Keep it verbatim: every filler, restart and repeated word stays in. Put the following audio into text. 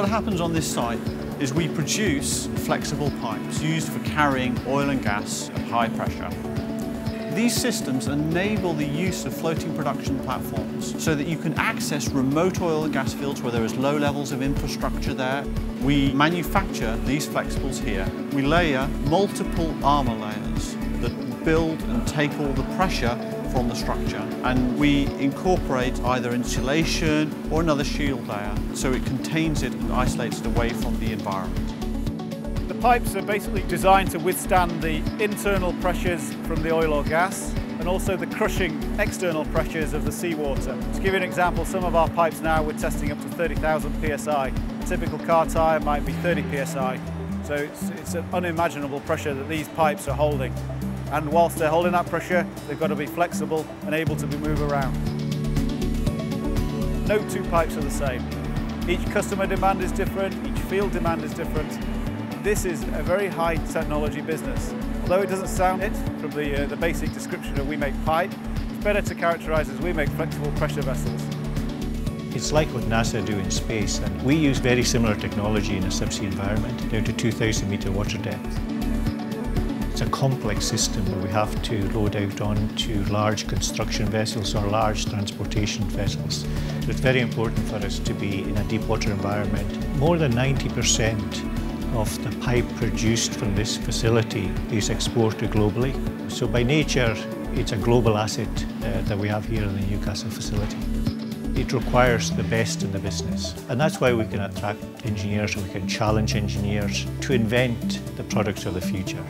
What happens on this site is we produce flexible pipes used for carrying oil and gas at high pressure. These systems enable the use of floating production platforms so that you can access remote oil and gas fields where there is low levels of infrastructure there. We manufacture these flexibles here. We layer multiple armour layers that build and take all the pressure from the structure, and we incorporate either insulation or another shield layer so it contains it and isolates it away from the environment. The pipes are basically designed to withstand the internal pressures from the oil or gas and also the crushing external pressures of the seawater. To give you an example, some of our pipes now we're testing up to thirty thousand P S I. A typical car tyre might be thirty P S I, so it's, it's an unimaginable pressure that these pipes are holding. And whilst they're holding that pressure, they've got to be flexible and able to be moved around. No two pipes are the same. Each customer demand is different, each field demand is different. This is a very high technology business. Although it doesn't sound it from the, uh, the basic description of we make pipe, it's better to characterise as we make flexible pressure vessels. It's like what NASA do in space, and we use very similar technology in a subsea environment down to two thousand metre water depth. It's a complex system that we have to load out onto large construction vessels or large transportation vessels. So it's very important for us to be in a deep water environment. More than ninety percent of the pipe produced from this facility is exported globally. So by nature, it's a global asset uh, that we have here in the Newcastle facility. It requires the best in the business. And that's why we can attract engineers, and we can challenge engineers to invent the products of the future.